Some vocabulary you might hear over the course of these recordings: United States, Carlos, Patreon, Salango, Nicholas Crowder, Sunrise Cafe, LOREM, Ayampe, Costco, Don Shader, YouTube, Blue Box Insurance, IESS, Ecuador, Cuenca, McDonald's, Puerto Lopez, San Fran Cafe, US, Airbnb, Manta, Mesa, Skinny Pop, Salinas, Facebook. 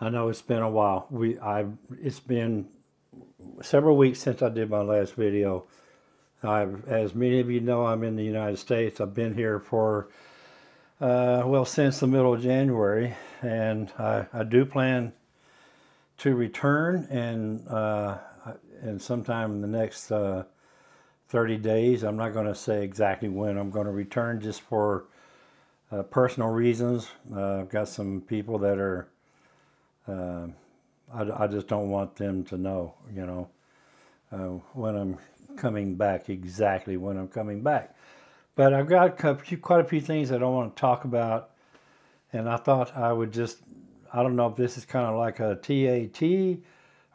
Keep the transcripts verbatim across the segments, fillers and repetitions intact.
I know it's been a while. We, I, it's been several weeks since I did my last video. I've, as many of you know, I'm in the United States. I've been here for, uh, well, since the middle of January, and I, I do plan to return, and uh, and sometime in the next uh, thirty days. I'm not going to say exactly when I'm going to return, just for uh, personal reasons. Uh, I've got some people that are. Uh, I, I just don't want them to know, you know, uh, when I'm coming back, exactly when I'm coming back. But I've got quite a few things that I want to talk about, and I thought I would just, I don't know if this is kind of like a T A T,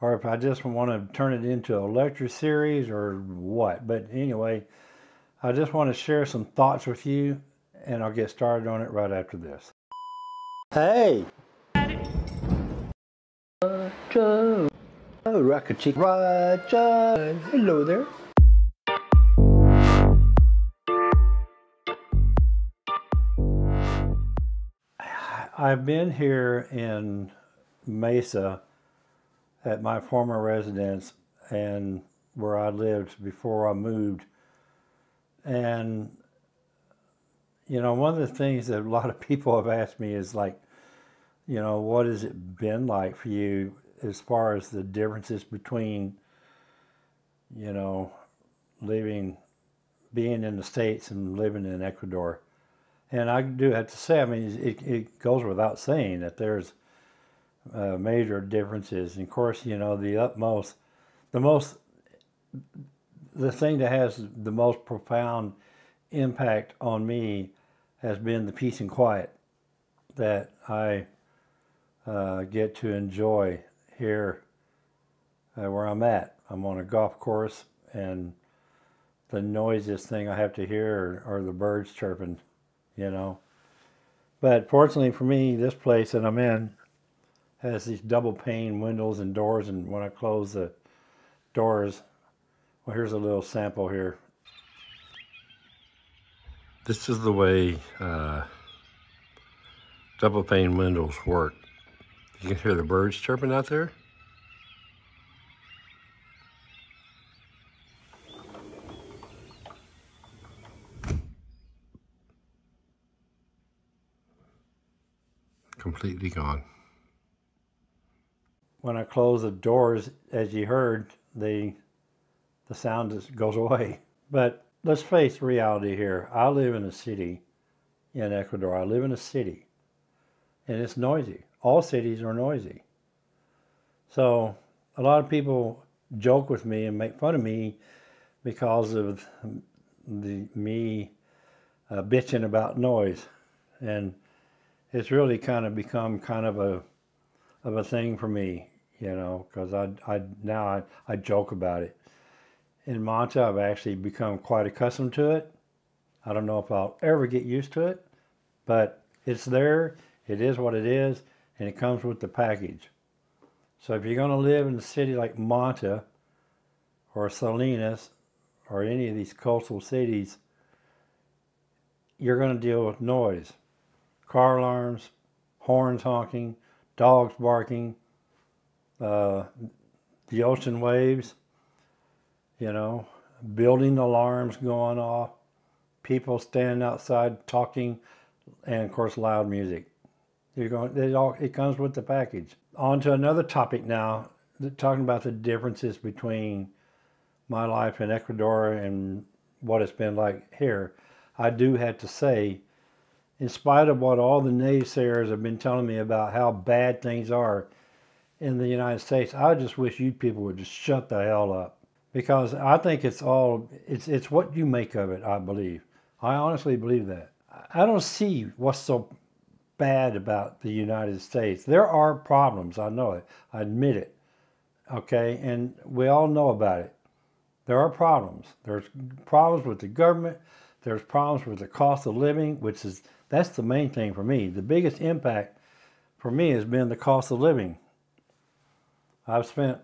or if I just want to turn it into a lecture series or what. But anyway, I just want to share some thoughts with you, and I'll get started on it right after this. Hey! Roger. Oh, Rocket Chick. Roger. Hello there. I've been here in Mesa at my former residence and where I lived before I moved. And, you know, one of the things that a lot of people have asked me is like, you know, what has it been like for you as far as the differences between, you know, living, being in the States and living in Ecuador? And I do have to say, I mean, it, it goes without saying that there's uh, major differences. And of course, you know, the utmost, the most, the thing that has the most profound impact on me has been the peace and quiet that I uh, get to enjoy here uh, where I'm at. I'm on a golf course, and the noisiest thing I have to hear are, are the birds chirping, you know. But fortunately for me, this place that I'm in has these double pane windows and doors, and when I close the doors, well, here's a little sample here. This is the way uh, double pane windows work. You can hear the birds chirping out there. Completely gone. When I close the doors, as you heard, the, the sound just goes away. But let's face reality here. I live in a city in Ecuador. I live in a city, and it's noisy. All cities are noisy. So a lot of people joke with me and make fun of me because of the me uh, bitching about noise. And it's really kind of become kind of a of a thing for me, you know, because I, I now I, I joke about it. In Manta, I've actually become quite accustomed to it. I don't know if I'll ever get used to it, but it's there. It is what it is, and it comes with the package. So if you're going to live in a city like Manta or Salinas or any of these coastal cities, you're going to deal with noise. Car alarms, horns honking, dogs barking, uh, the ocean waves, you know, building alarms going off, people standing outside talking, and of course loud music. You're going, it, all, it comes with the package. On to another topic now, talking about the differences between my life in Ecuador and what it's been like here. I do have to say, in spite of what all the naysayers have been telling me about how bad things are in the United States, I just wish you people would just shut the hell up. Because I think it's all, it's, it's what you make of it, I believe. I honestly believe that. I don't see what's so bad about the United States. There are problems, I know it, I admit it, okay, and we all know about it. There are problems. There's problems with the government, there's problems with the cost of living, which is, that's the main thing for me. The biggest impact for me has been the cost of living. I've spent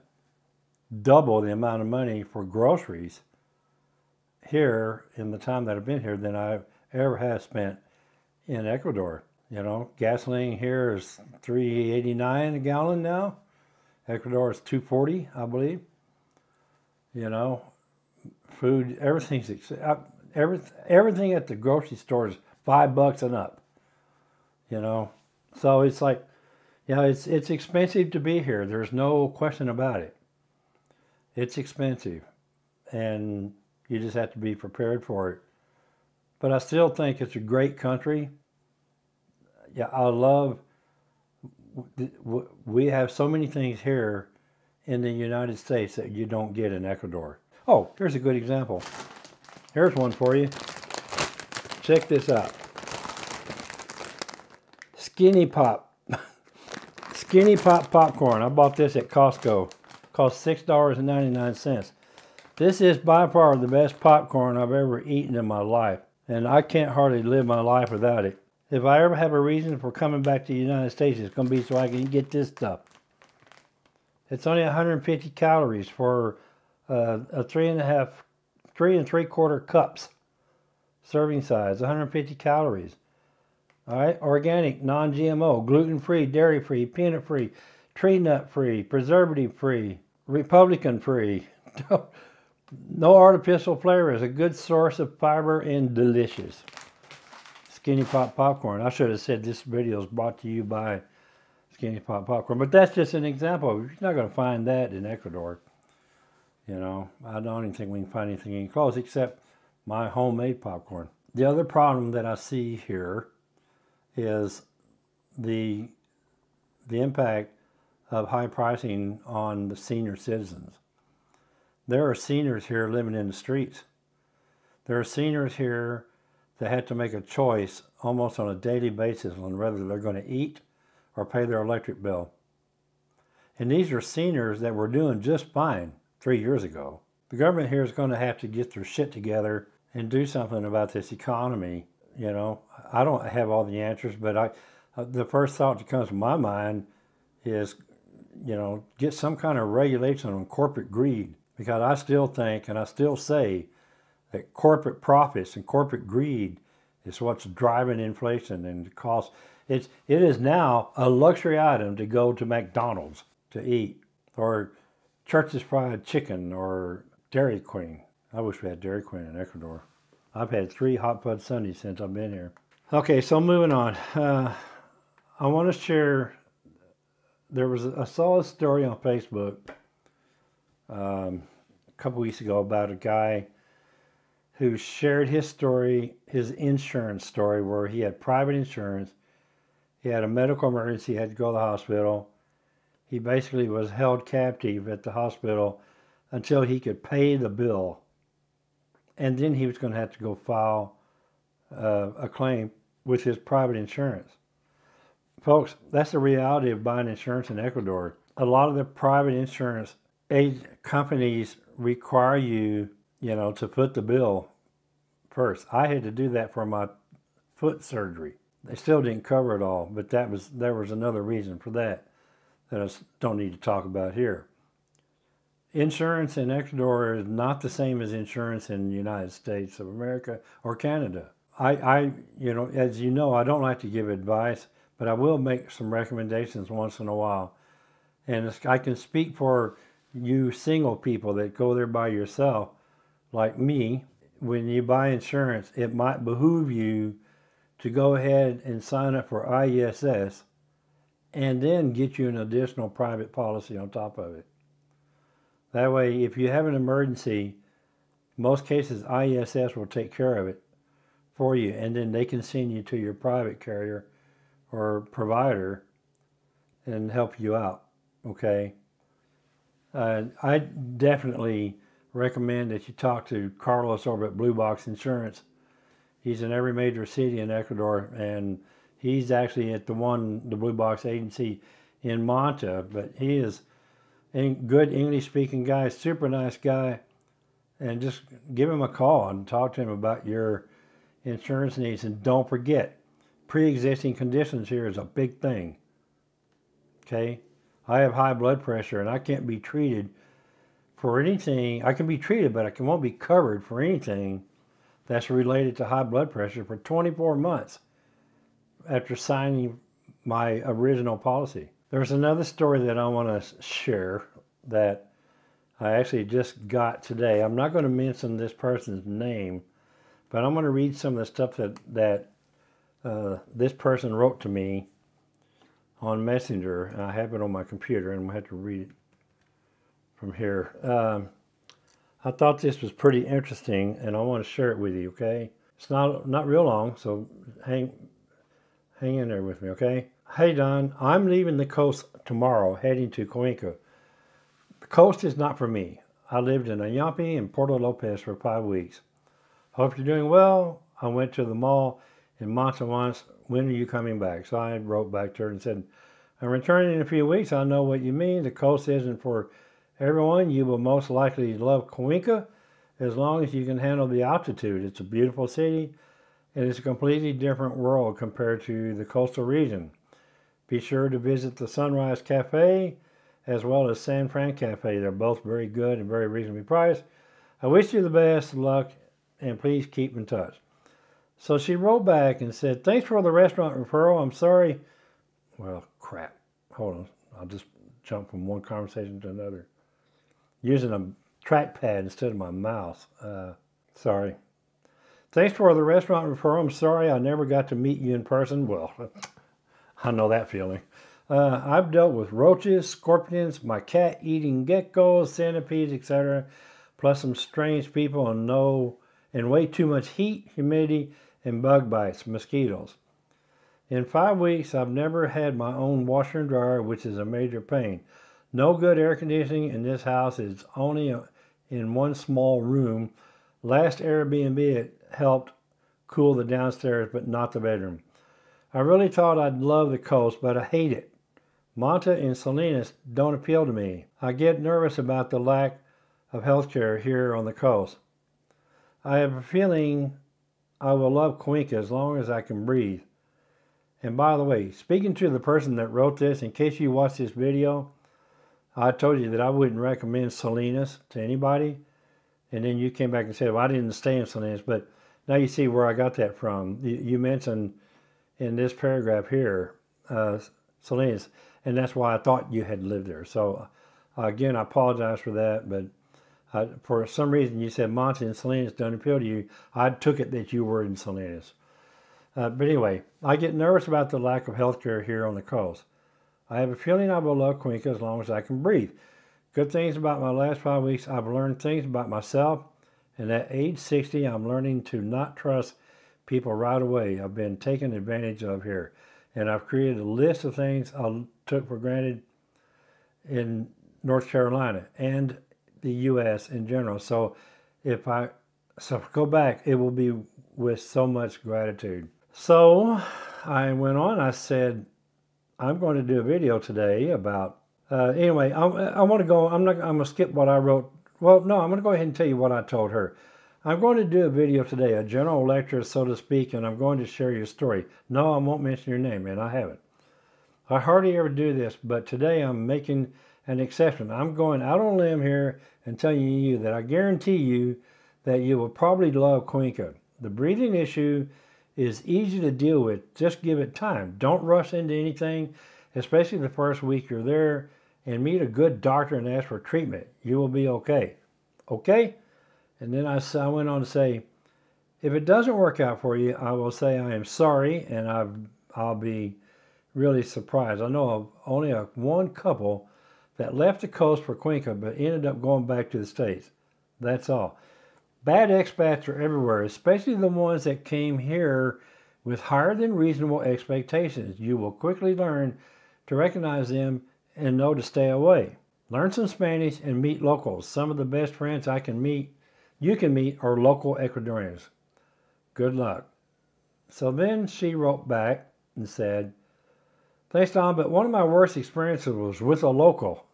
double the amount of money for groceries here in the time that I've been here than I ever have spent in Ecuador. You know, gasoline here is three eighty-nine a gallon now. Ecuador is two forty, I believe. You know, food, everything's every everything at the grocery store is five bucks and up. You know, so it's like, yeah, you know, it's it's expensive to be here. There's no question about it. It's expensive, and you just have to be prepared for it. But I still think it's a great country. Yeah, I love, we have so many things here in the United States that you don't get in Ecuador. Oh, here's a good example. Here's one for you. Check this out. Skinny Pop. Skinny Pop popcorn. I bought this at Costco. Cost six dollars and ninety-nine cents. This is by far the best popcorn I've ever eaten in my life, and I can't hardly live my life without it. If I ever have a reason for coming back to the United States, it's going to be so I can get this stuff. It's only one hundred fifty calories for uh, a three and a half, three and three quarter cups serving size, one hundred fifty calories. All right, organic, non-G M O, gluten-free, dairy-free, peanut-free, tree nut-free, preservative-free, Republican-free. No artificial flavor. Is a good source of fiber and delicious. Skinny Pop popcorn. I should have said this video is brought to you by Skinny Pop popcorn, but that's just an example. You're not going to find that in Ecuador. You know, I don't even think we can find anything in close except my homemade popcorn. The other problem that I see here is the the impact of high pricing on the senior citizens. There are seniors here living in the streets. There are seniors here that have to make a choice almost on a daily basis on whether they're going to eat or pay their electric bill. And these are seniors that were doing just fine three years ago. The government here is going to have to get their shit together and do something about this economy. You know, I don't have all the answers, but I, the first thought that comes to my mind is, you know, get some kind of regulation on corporate greed. Because I still think, and I still say, that corporate profits and corporate greed is what's driving inflation and the cost. It's, it is now a luxury item to go to McDonald's to eat, or Church's Fried Chicken, or Dairy Queen. I wish we had Dairy Queen in Ecuador. I've had three hot fudge sundaes since I've been here. Okay, so moving on. Uh, I want to share, there was, I saw a story on Facebook Um, a couple weeks ago about a guy who shared his story, his insurance story, where he had private insurance. He had a medical emergency, he had to go to the hospital. He basically was held captive at the hospital until he could pay the bill. And then he was going to have to go file uh, a claim with his private insurance. Folks, that's the reality of buying insurance in Ecuador. A lot of the private insurance companies require you, you know, to put the bill first. I had to do that for my foot surgery. They still didn't cover it all, but that was there was another reason for that that I don't need to talk about here. Insurance in Ecuador is not the same as insurance in the United States of America or Canada. I, I you know, as you know, I don't like to give advice, but I will make some recommendations once in a while. And it's, I can speak for you single people that go there by yourself, like me. When you buy insurance, it might behoove you to go ahead and sign up for I E S S and then get you an additional private policy on top of it. That way, if you have an emergency, most cases I E S S will take care of it for you, and then they can send you to your private carrier or provider and help you out, okay? Uh, I definitely recommend that you talk to Carlos over at Blue Box Insurance. He's in every major city in Ecuador, and he's actually at the one, the Blue Box agency in Manta, but he is a good English-speaking guy, super nice guy, and just give him a call and talk to him about your insurance needs. And don't forget, pre-existing conditions here is a big thing, okay? I have high blood pressure and I can't be treated for anything. I can be treated, but I can, won't be covered for anything that's related to high blood pressure for twenty-four months. after signing my original policy. There's another story that I want to share that I actually just got today. I'm not going to mention this person's name, but I'm going to read some of the stuff that, that uh, this person wrote to me on Messenger. And I have it on my computer, and we'll have to read it from here. Um, I thought this was pretty interesting, and I want to share it with you, okay? It's not, not real long, so hang, hang in there with me, okay? Hey, Don, I'm leaving the coast tomorrow, heading to Cuenca. The coast is not for me. I lived in Ayampe and Puerto Lopez for five weeks. Hope you're doing well. I went to the mall in Manta once. When are you coming back? So I wrote back to her and said, I'm returning in a few weeks. I know what you mean. The coast isn't for everyone. You will most likely love Cuenca as long as you can handle the altitude. It's a beautiful city, and it's a completely different world compared to the coastal region. Be sure to visit the Sunrise Cafe as well as San Fran Cafe. They're both very good and very reasonably priced. I wish you the best of luck, and please keep in touch. So she wrote back and said, thanks for the restaurant referral. I'm sorry. Well, crap. Hold on. I'll just jump from one conversation to another. Using a trackpad instead of my mouse. Uh, sorry. Thanks for the restaurant referral. I'm sorry I never got to meet you in person. Well, I know that feeling. Uh, I've dealt with roaches, scorpions, my cat eating geckos, centipedes, et cetera. Plus some strange people and no, and way too much heat, humidity, and bug bites, mosquitoes. In five weeks, I've never had my own washer and dryer, which is a major pain. No good air conditioning in this house. It's only in one small room. Last Airbnb, it helped cool the downstairs, but not the bedroom. I really thought I'd love the coast, but I hate it. Manta and Salinas don't appeal to me. I get nervous about the lack of health care here on the coast. I have a feeling I will love Cuenca as long as I can breathe. And by the way, speaking to the person that wrote this, in case you watch this video, I told you that I wouldn't recommend Salinas to anybody. And then you came back and said, well, I didn't stay in Salinas, but now you see where I got that from. You, you mentioned in this paragraph here, uh, Salinas, and that's why I thought you had lived there. So uh, again, I apologize for that, but I, for some reason you said Monty and Salinas don't appeal to you. I took it that you were in Salinas. Uh, but anyway, I get nervous about the lack of health care here on the coast. I have a feeling I will love Cuenca as long as I can breathe. Good things about my last five weeks, I've learned things about myself, and at age sixty, I'm learning to not trust people right away. I've been taken advantage of here. And I've created a list of things I took for granted in North Carolina and the U S in general. So if I so if I go back, it will be with so much gratitude. So I went on, I said, I'm going to do a video today about, uh, anyway, I, I want to go, I'm not, I'm going to skip what I wrote. Well, no, I'm going to go ahead and tell you what I told her. I'm going to do a video today, a general lecture, so to speak, and I'm going to share your story. No, I won't mention your name, and I haven't. I hardly ever do this, but today I'm making an exception. I'm going out on a limb here and telling you that I guarantee you that you will probably love Cuenca. The breathing issue is easy to deal with. Just give it time. Don't rush into anything, especially the first week you're there, and meet a good doctor and ask for treatment. You will be okay. Okay? And then I, I went on to say, if it doesn't work out for you, I will say I am sorry, and I've, I'll be really surprised. I know of only a, one couple that left the coast for Cuenca but ended up going back to the States. That's all. Bad expats are everywhere, especially the ones that came here with higher than reasonable expectations. You will quickly learn to recognize them and know to stay away. Learn some Spanish and meet locals. Some of the best friends I can meet you can meet our local Ecuadorians. Good luck. So then she wrote back and said, thanks, Don, but one of my worst experiences was with a local,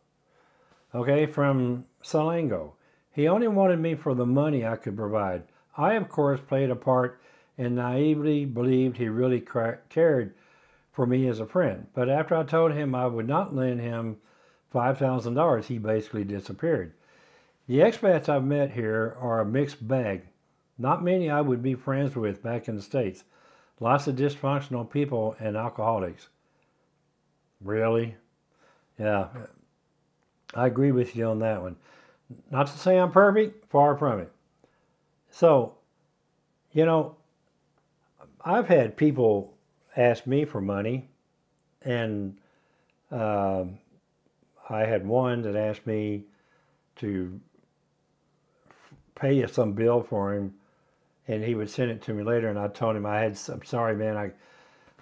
okay, from Salango. He only wanted me for the money I could provide. I, of course, played a part and naively believed he really cared for me as a friend. But after I told him I would not lend him five thousand dollars, he basically disappeared. The expats I've met here are a mixed bag. Not many I would be friends with back in the States. Lots of dysfunctional people and alcoholics. Really? Yeah, I agree with you on that one. Not to say I'm perfect, far from it. So, you know, I've had people ask me for money, and uh, I had one that asked me to pay some bill for him, and he would send it to me later, and I told him, I had, I'm sorry, man, I,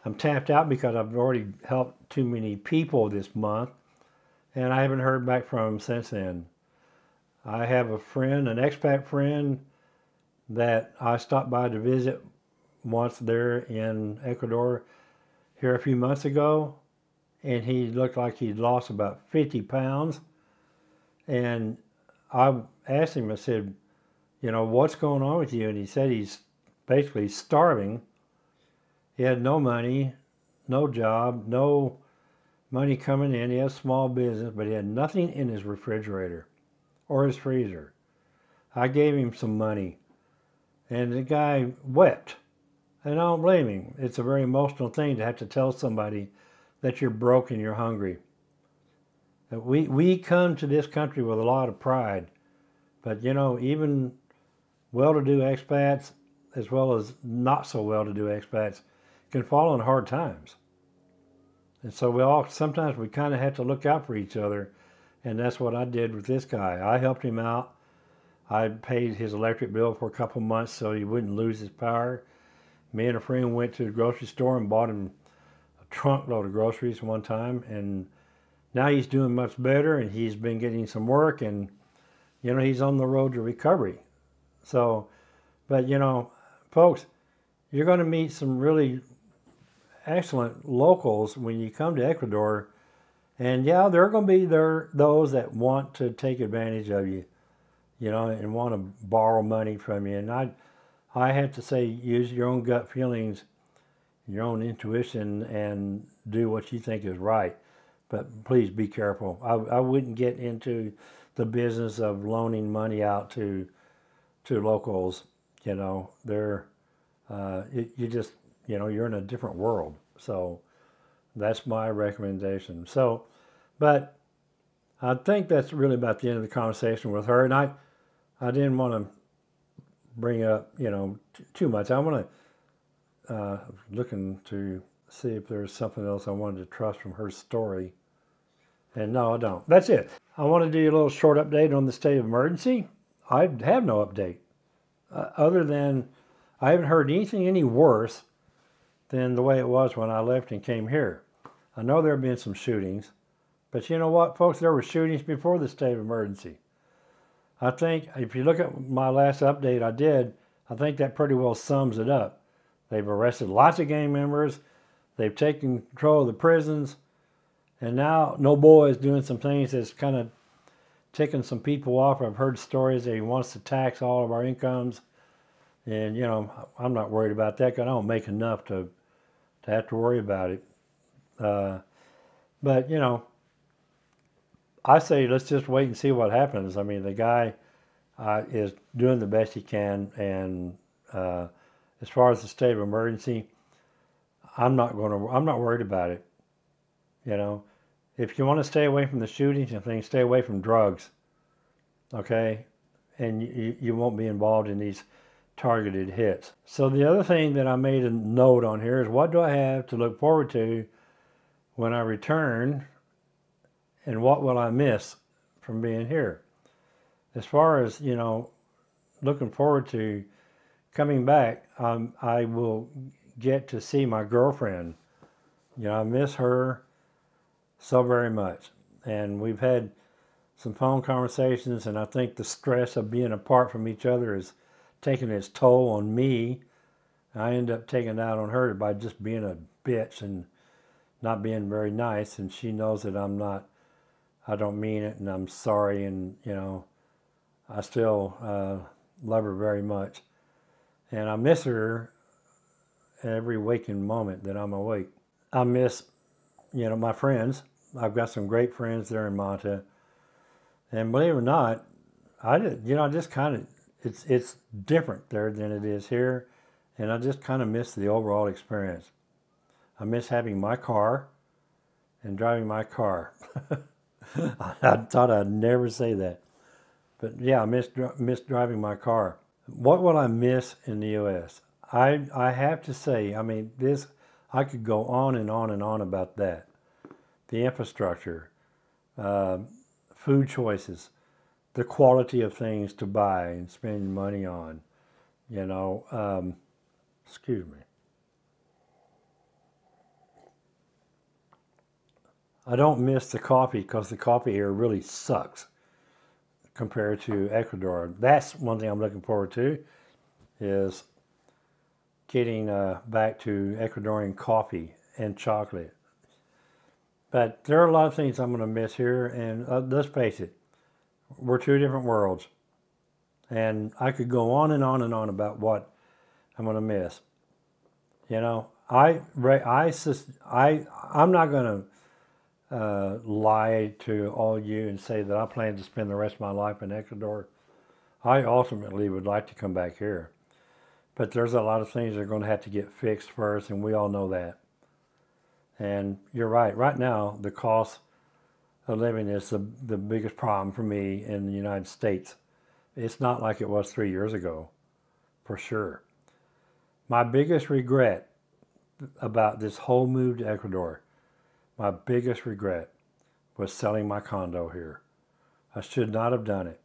I'm tapped out because I've already helped too many people this month, and I haven't heard back from him since then. I have a friend, an expat friend, that I stopped by to visit once there in Ecuador here a few months ago, and he looked like he'd lost about fifty pounds. And I asked him, I said, you know, what's going on with you? And he said he's basically starving. He had no money, no job, no money coming in. He had a small business, but he had nothing in his refrigerator or his freezer. I gave him some money, and the guy wept. And I don't blame him. It's a very emotional thing to have to tell somebody that you're broke and you're hungry. We, we come to this country with a lot of pride. But, you know, even well-to-do expats, as well as not so well-to-do expats, can fall in hard times. And so we all, sometimes we kind of have to look out for each other. And that's what I did with this guy. I helped him out. I paid his electric bill for a couple months so he wouldn't lose his power. Me and a friend went to the grocery store and bought him a trunk load of groceries one time, and now he's doing much better, and he's been getting some work, and, you know, he's on the road to recovery. So, but, you know, folks, you're going to meet some really excellent locals when you come to Ecuador, and, yeah, there are going to be there those that want to take advantage of you, you know, and want to borrow money from you, and I... I have to say, use your own gut feelings, your own intuition, and do what you think is right. But please be careful. I, I wouldn't get into the business of loaning money out to to locals. You know, they're uh, it, you just you know you're in a different world. So that's my recommendation. So, but I think that's really about the end of the conversation with her. And I I didn't want to bring up, you know, t too much. I want to, uh, looking to see if there's something else I wanted to trust from her story. And no, I don't. That's it. I want to do a little short update on the state of emergency. I have no update. Uh, other than, I haven't heard anything any worse than the way it was when I left and came here. I know there have been some shootings, but you know what, folks, there were shootings before the state of emergency. I think, if you look at my last update I did, I think that pretty well sums it up. They've arrested lots of gang members, they've taken control of the prisons, and now No Boy is doing some things that's kind of ticking some people off. I've heard stories that he wants to tax all of our incomes, and, you know, I'm not worried about that because I don't make enough to, to have to worry about it. Uh, but, you know, I say let's just wait and see what happens. I mean, the guy uh, is doing the best he can, and uh, as far as the state of emergency, I'm not going to. I'm not worried about it. You know, if you want to stay away from the shootings and things, stay away from drugs, okay? And you you won't be involved in these targeted hits. So the other thing that I made a note on here is what do I have to look forward to when I return? And what will I miss from being here? As far as, you know, looking forward to coming back, um, I will get to see my girlfriend. You know, I miss her so very much. And we've had some phone conversations, and I think the stress of being apart from each other is taking its toll on me. I end up taking it out on her by just being a bitch and not being very nice, and she knows that I'm not. I don't mean it, and I'm sorry, and, you know, I still uh, love her very much. And I miss her every waking moment that I'm awake. I miss, you know, my friends. I've got some great friends there in Manta. And believe it or not, I did, you know, I just kind of, it's, it's different there than it is here. and I just kind of miss the overall experience. I miss having my car and driving my car. I thought I'd never say that. But yeah, I miss, miss driving my car. What would I miss in the U S? I, I have to say, I mean, this, I could go on and on and on about that. The infrastructure, uh, food choices, the quality of things to buy and spend money on, you know, um, excuse me. I don't miss the coffee because the coffee here really sucks compared to Ecuador. That's one thing I'm looking forward to, is getting uh, back to Ecuadorian coffee and chocolate. But there are a lot of things I'm going to miss here, and uh, let's face it, we're two different worlds. And I could go on and on and on about what I'm going to miss. You know, I, I, I, I'm not going to uh, lie to all you and say that I plan to spend the rest of my life in Ecuador. I ultimately would like to come back here. But there's a lot of things that are going to have to get fixed first, and we all know that. And you're right. Right now, the cost of living is the, the biggest problem for me in the United States. It's not like it was three years ago, for sure. My biggest regret about this whole move to Ecuador, my biggest regret was selling my condo here. I should not have done it,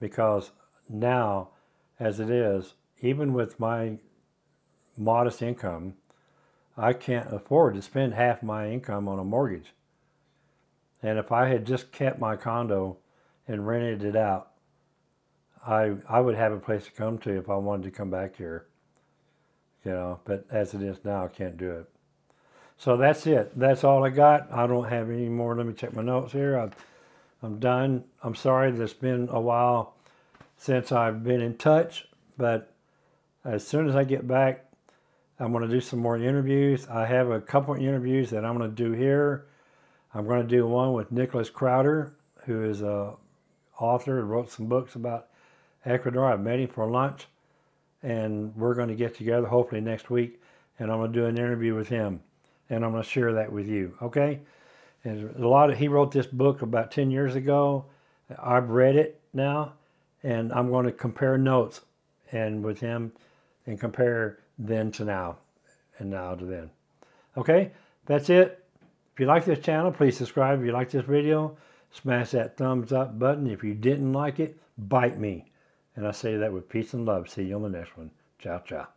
because now, as it is, even with my modest income, I can't afford to spend half my income on a mortgage. And if I had just kept my condo and rented it out, I, I would have a place to come to if I wanted to come back here. You know, but as it is now, I can't do it. So that's it. That's all I got. I don't have any more. Let me check my notes here. I've, I'm done. I'm sorry that it's been a while since I've been in touch, but as soon as I get back, I'm going to do some more interviews. I have a couple of interviews that I'm going to do here. I'm going to do one with Nicholas Crowder, who is an author and wrote some books about Ecuador. I met him for lunch, and we're going to get together hopefully next week, and I'm going to do an interview with him, and I'm going to share that with you, okay? And a lot of, he wrote this book about ten years ago. I've read it now, and I'm going to compare notes and with him and compare then to now and now to then. Okay, that's it. If you like this channel, please subscribe. If you like this video, smash that thumbs up button. If you didn't like it, bite me. And I say that with peace and love. See you on the next one. Ciao, ciao.